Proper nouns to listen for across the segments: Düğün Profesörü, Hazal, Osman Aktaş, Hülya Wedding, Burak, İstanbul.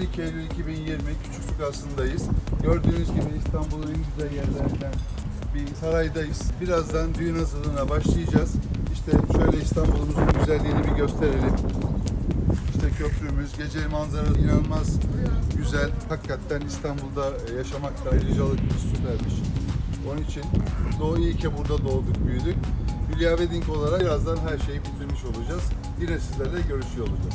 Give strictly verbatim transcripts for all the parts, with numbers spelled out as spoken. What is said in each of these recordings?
iki Eylül iki bin yirmi Küçük Sokağı'ndayız. Gördüğünüz gibi İstanbul'un en güzel yerlerinden bir saraydayız. Birazdan düğün hazırlığına başlayacağız. İşte şöyle İstanbul'umuzun güzelliğini bir gösterelim. İşte köprümüz, gece manzarası inanılmaz güzel. Hakikaten İstanbul'da yaşamak da ayrıcalık süpermiş. Onun için doğu iyi ki burada doğduk, büyüdük. Hülya Wedding olarak birazdan her şeyi bitirmiş olacağız. Yine sizlerle görüşüyor olacağız.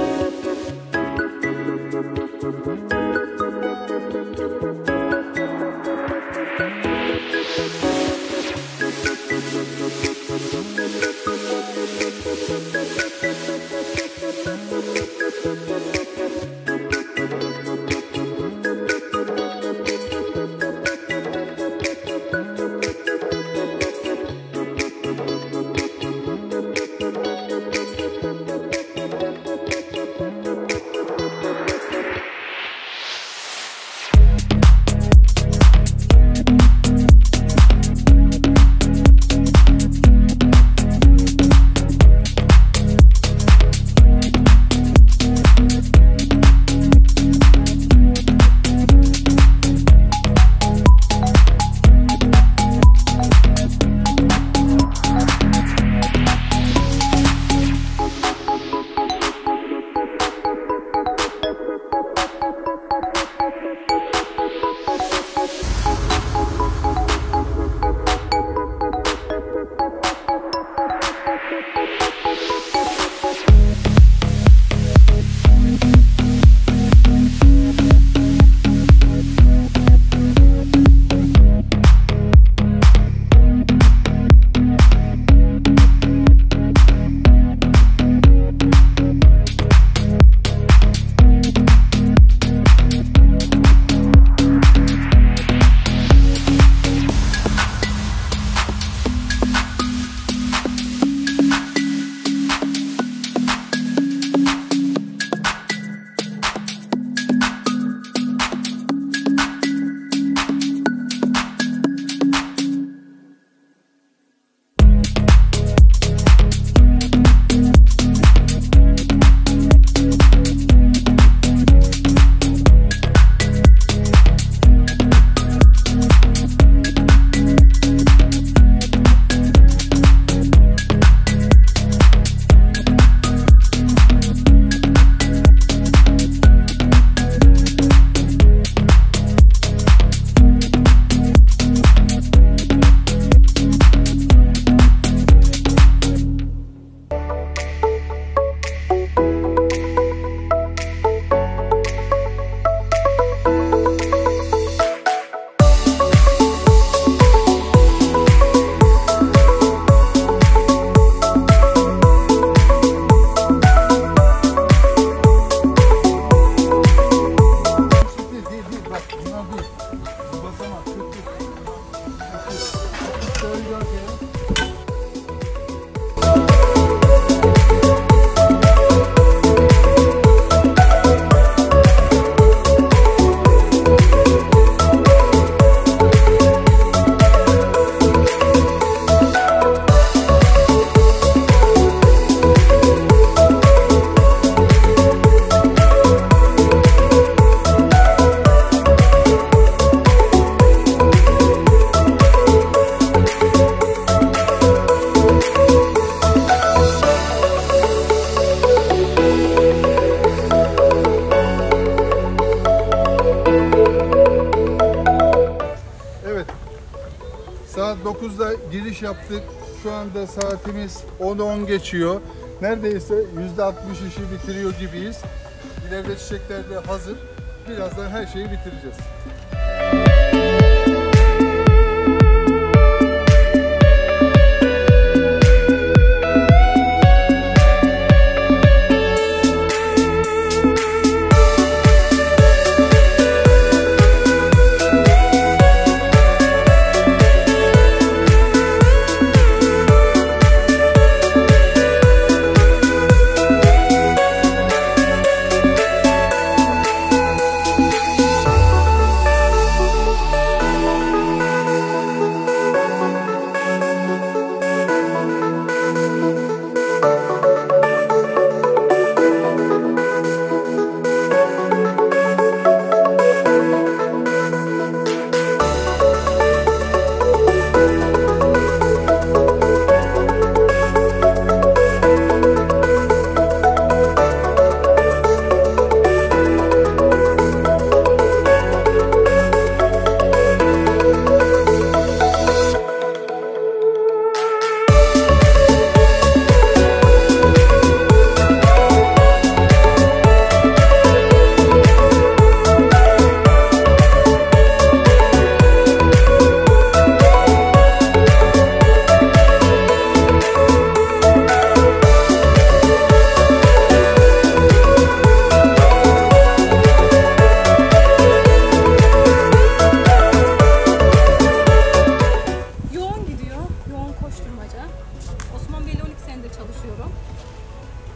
dokuzda giriş yaptık. Şu anda saatimiz onu on geçiyor. Neredeyse yüzde altmış işi bitiriyor gibiyiz. İleride çiçekler de hazır. Birazdan her şeyi bitireceğiz.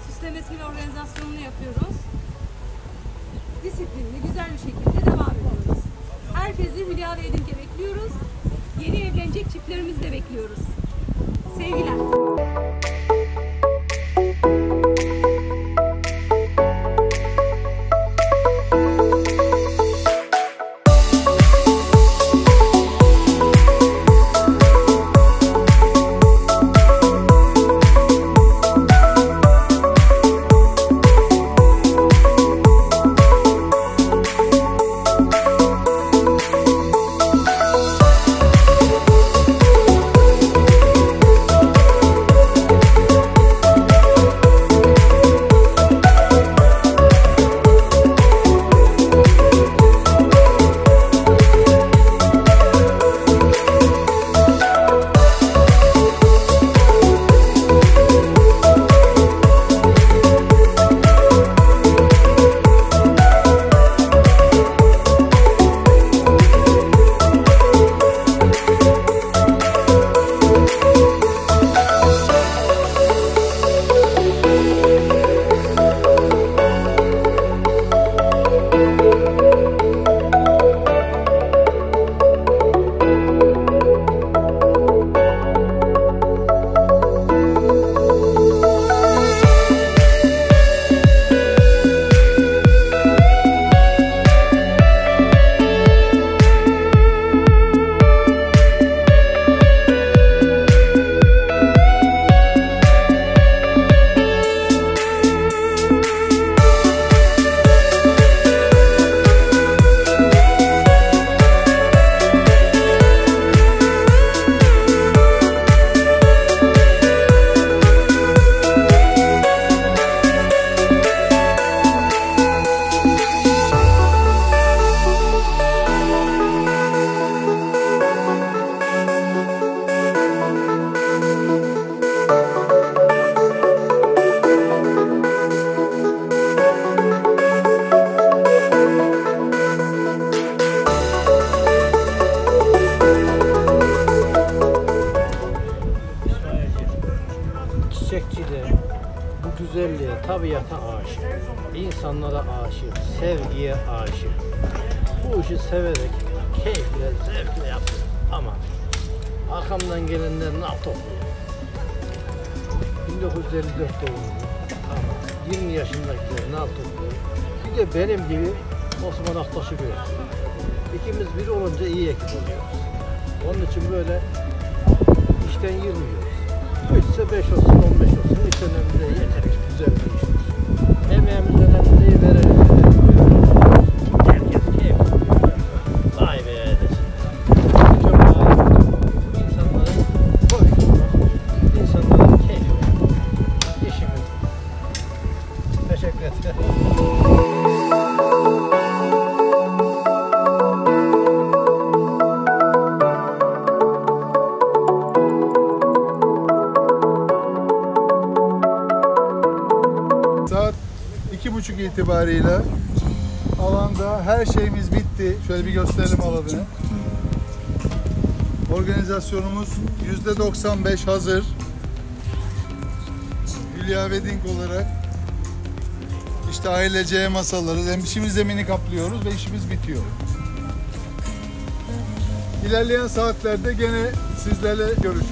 Süslemesini, organizasyonunu yapıyoruz. Disiplinli, güzel bir şekilde devam ediyoruz. Herkesi Hülya Wedding'e bekliyoruz. Yeni evlenecek çiftlerimizi de bekliyoruz. Sevgiler. Bu güzelliğe, tabiata aşık, insanlara aşık, sevgiye aşık. Bu işi severek, keyifle, zevkle yaptım. Ama arkamdan gelenler Naltoplu. bin dokuz yüz elli dört doğumlu. Ama yirmi yaşındaki Naltoplu. Bir de benim gibi Osman Aktaş'ı görüyor. İkimiz bir olunca iyi ekip oluyoruz. Onun için böyle işten yirmiyoruz. Üçse beş olsun, on beş olsun. Hiç önemli değil. Yeter ki güzel bir iş olsun. Emeğimiz önemli değil. Verelim. Herkes keyif alıyor. Vay be desin. Çok daha insanların boş olmak, insanların keyif olmak. İşimiz. Teşekkür ederim. iki buçuk itibarıyla alanda her şeyimiz bitti. Şöyle bir gösterelim alanı. Organizasyonumuz yüzde doksan beş hazır. Hülya Wedding olarak işte ailece masaları, hem şimdi zemini kaplıyoruz ve işimiz bitiyor. İlerleyen saatlerde gene sizlerle görüşürüz.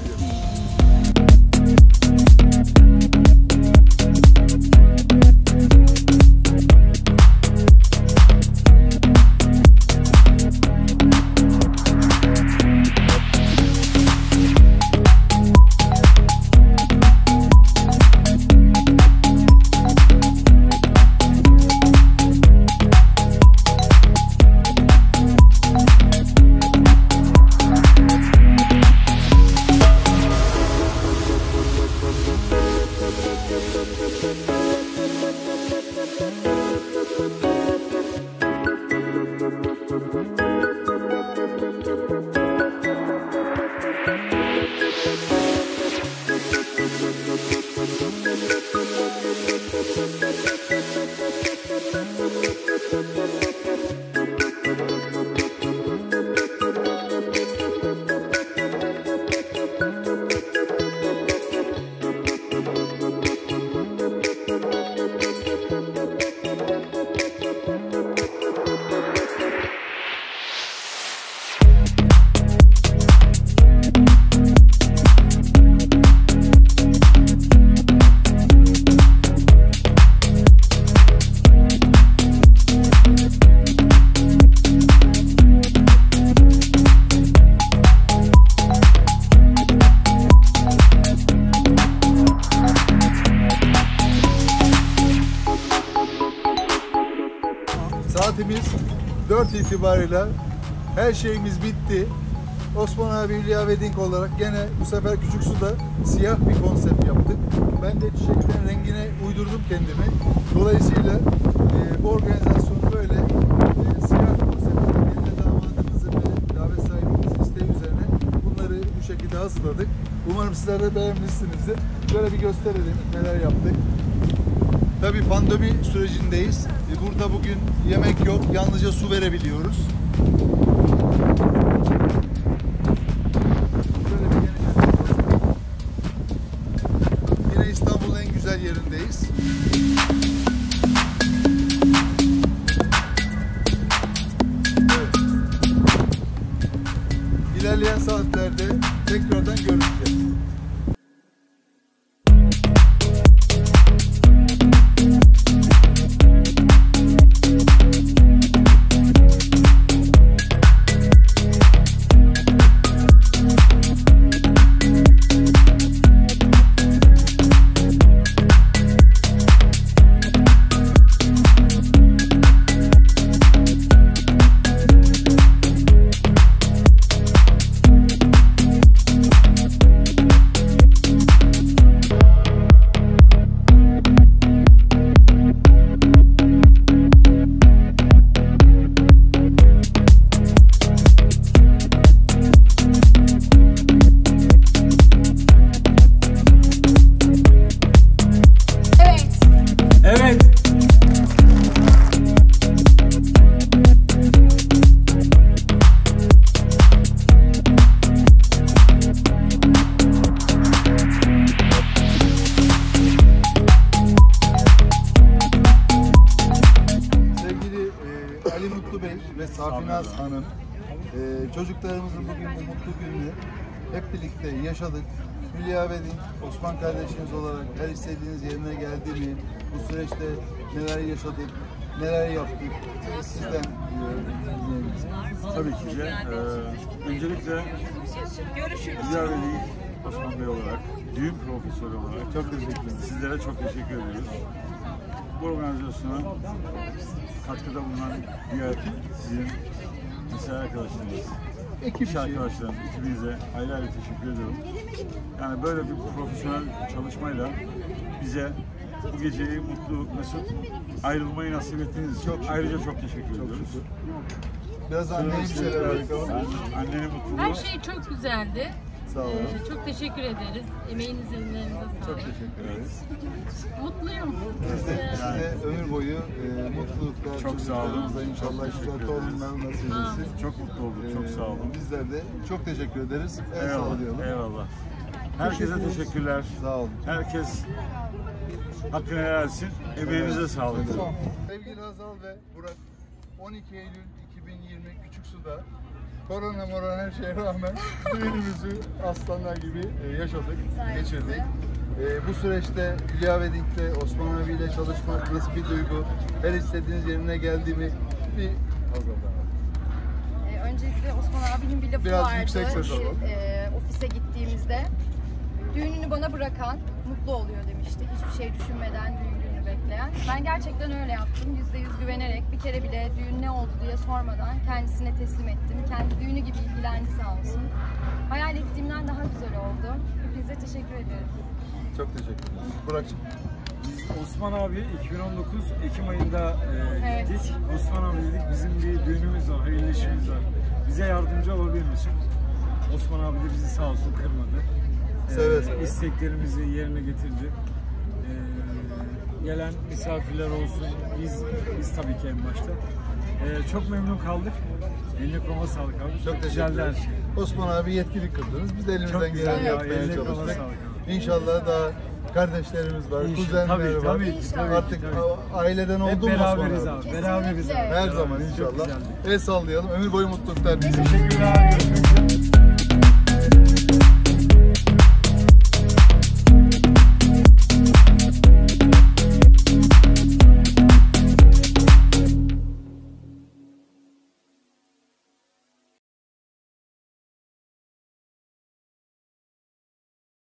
Thank you. saatimiz dört itibariyle her şeyimiz bitti. Osman abi Hülya Wedding olarak gene bu sefer küçük suda siyah bir konsept yaptık. Ben de çiçeklerin rengine uydurdum kendimi. Dolayısıyla e, bu organizasyon böyle e, siyah konseptinde gelin damadımızı ve davet sahibimizin isteği üzerine bunları bu şekilde hazırladık. Umarım sizler de beğenmişsinizdir. Şöyle bir gösterelim neler yaptık. Tabii pandemi sürecindeyiz. Burada bugün yemek yok, yalnızca su verebiliyoruz. Yine İstanbul'un en güzel yerindeyiz. Evet. İlerleyen saatlerde tekrardan görüşeceğiz. Safinaz Hanım, ee, çocuklarımızın bugün bu mutlu gününü hep birlikte yaşadık. Hülya Wedding, Osman kardeşiniz olarak her istediğiniz yerine geldi mi? Bu süreçte neler yaşadık, neler yaptık? Sizden dinleyebiliriz. Tabii ki de. Ee, öncelikle Hülya Wedding, Osman Bey olarak, düğün profesörü olarak çok teşekkür sizlere çok teşekkür ediyoruz. Bu organizasyona katkıda bulunan diğer sizin mesai arkadaşlarınız, ekip arkadaşlarınız, ekibinize ayrı ayrı teşekkür ediyorum. Yani böyle bir profesyonel çalışmayla bize bu geceyi mutlu, mesut ayrılmayı nasip ettiğiniz için çok, ayrıca çok teşekkür çok ediyoruz. Çok Biraz anneyi şeyler bakalım. Annenin mutluluğu. Her şey çok güzeldi. Sağ olun. Ee, çok teşekkür ederiz. Emeğinize, emeğinize sağlık. Çok teşekkür ederiz. Mutluyum. Siz de, siz de ömür boyu e, mutluluklar. Çok sağ olun. İnşallah güzel torunlar nasip etsin. Çok mutlu olduk. Çok sağ olun. Ee, bizler de çok teşekkür ederiz. En eyvallah. Eyvallah. Herkese teşekkürler. Sağ olun. Herkes hakkını helal etsin. Emeğinize evet. sağlık. Evet. Sevgili Hazal ve Burak, on iki Eylül iki bin yirmi Küçüksu'da korona moran her şeye rağmen düğünümüzü aslanlar gibi yaşadık, geçirdik. E, bu süreçte Hülya Wedding'de Osman abiyle çalışmak nasıl bir duygu? Her istediğiniz yerine geldi mi? Bir Hazal'dan. E, öncelikle Osman abinin bir lafı Biraz vardı. Şu, e, ofise gittiğimizde düğününü bana bırakan mutlu oluyor demişti. Hiçbir şey düşünmeden düğününü bekleyen. Ben gerçekten öyle yaptım. Yüzde yüz güvenerek bir kere bile düğün ne oldu diye sormadan kendisine teslim ettim. Kendi düğünü gibi ilgilendi sağ olsun. Hayal ettiğimden daha güzel oldu. Hepinize teşekkür ederim. Çok teşekkür ederim. Burak'cığım. Osman abi iki bin on dokuz Ekim ayında e, gittik. Evet. Osman abi dedik bizim bir düğünümüz var, hayırlı işimiz var. Bize yardımcı olabilmek için Osman abi de bizi sağ olsun kırmadı. Evet. Ee, isteklerimizi yerine getirdi. Ee, gelen misafirler olsun, biz biz tabii ki en başta. Ee, çok memnun kaldık. Eline koluna sağlık abi. Çok güzeller. Osman abi yetkili kıldınız. Biz de elimizden geleni yapmaya çalıştık. İnşallah daha kardeşlerimiz var, İnşallah. kuzenler tabii, var. Tabii, tabii, Artık tabii. aileden oldu mu beraberiz abi. Beraberiz. Her zaman inşallah. El sallayalım. Ömür boyu mutluluklar. Teşekkürler.